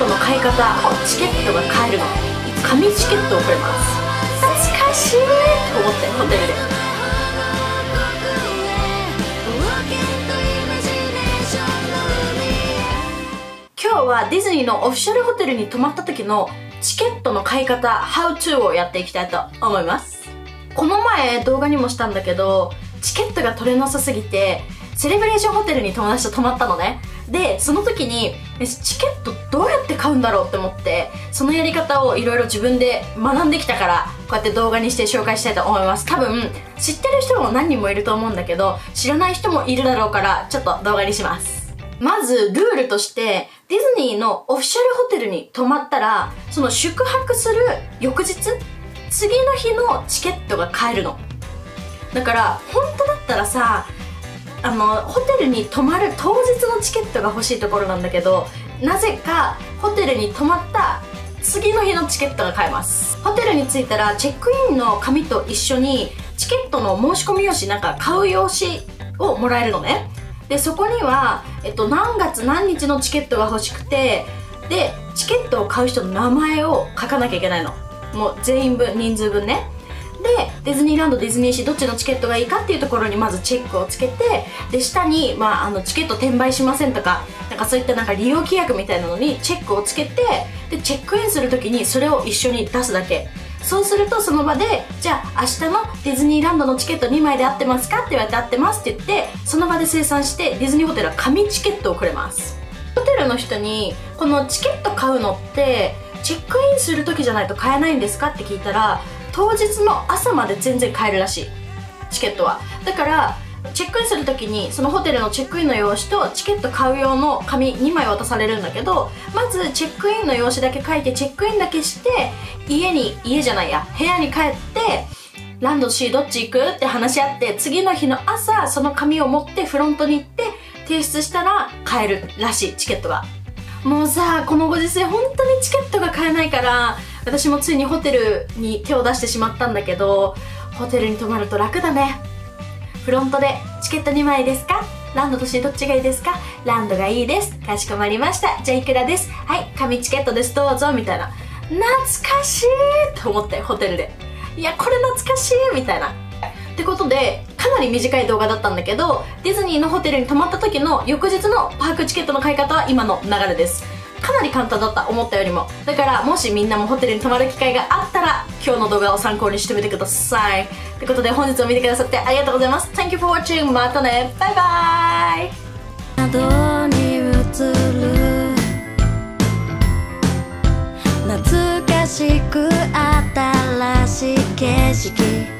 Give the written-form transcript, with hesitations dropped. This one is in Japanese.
トの買い方、チケットが買えるの、紙チケットをくれます。懐かしいと思って、ホテルで今日はディズニーのオフィシャルホテルに泊まった時のチケットの買い方 How to をやっていきたいと思います。この前動画にもしたんだけど、チケットが取れなさすぎてセレブレーションホテルに友達と泊まったのね。で、その時にチケットどうやって買うんだろうって思って、そのやり方をいろいろ自分で学んできたから、こうやって動画にして紹介したいと思います。多分知ってる人も何人もいると思うんだけど、知らない人もいるだろうから、ちょっと動画にします。まずルールとして、ディズニーのオフィシャルホテルに泊まったら、その宿泊する翌日、次の日のチケットが買えるのだから、本当だったらさ、ホテルに泊まる当日のチケットが欲しいところなんだけど、なぜかホテルに泊まった次の日のチケットが買えます。ホテルに着いたらチェックインの紙と一緒にチケットの申し込み用紙、なんか買う用紙をもらえるのね。でそこには、何月何日のチケットが欲しくて、でチケットを買う人の名前を書かなきゃいけないの、もう全員分、人数分ね。でディズニーランド、ディズニーシー、どっちのチケットがいいかっていうところにまずチェックをつけて、で下に、チケット転売しませんとか、なんかそういったなんか利用規約みたいなのにチェックをつけて、でチェックインする時にそれを一緒に出すだけ。そうするとその場で、じゃあ明日のディズニーランドのチケット2枚で合ってますかって言われて、合ってますって言って、その場で精算して、ディズニーホテルは紙チケットをくれます。ホテルの人にこのチケット買うのってチェックインする時じゃないと買えないんですかって聞いたら、当日の朝まで全然買えるらしい、チケットは。だからチェックインする時にそのホテルのチェックインの用紙とチケット買う用の紙2枚渡されるんだけど、まずチェックインの用紙だけ書いて、チェックインだけして、部屋に帰って、ランド、シーどっち行くって話し合って、次の日の朝その紙を持ってフロントに行って提出したら買えるらしい、チケットが。もうさ、このご時世本当にチケットが買えないから、私もついにホテルに手を出してしまったんだけど、ホテルに泊まると楽だね。フロントでチケット2枚ですか、ランドとシーどっちがいいですか、ランドがいいです、かしこまりました、じゃあいくらです、はい、紙チケットですどうぞ、みたいな。懐かしいと思って、ホテルで、いやこれ懐かしいみたいな。ってことで、かなり短い動画だったんだけど、ディズニーのホテルに泊まった時の翌日のパークチケットの買い方は今の流れです。かなり簡単だった、思ったよりも。だからもしみんなもホテルに泊まる機会があったら、今日の動画を参考にしてみてください。ということで、本日も見てくださってありがとうございます。 Thank you for watching。 またね、バイバーイ。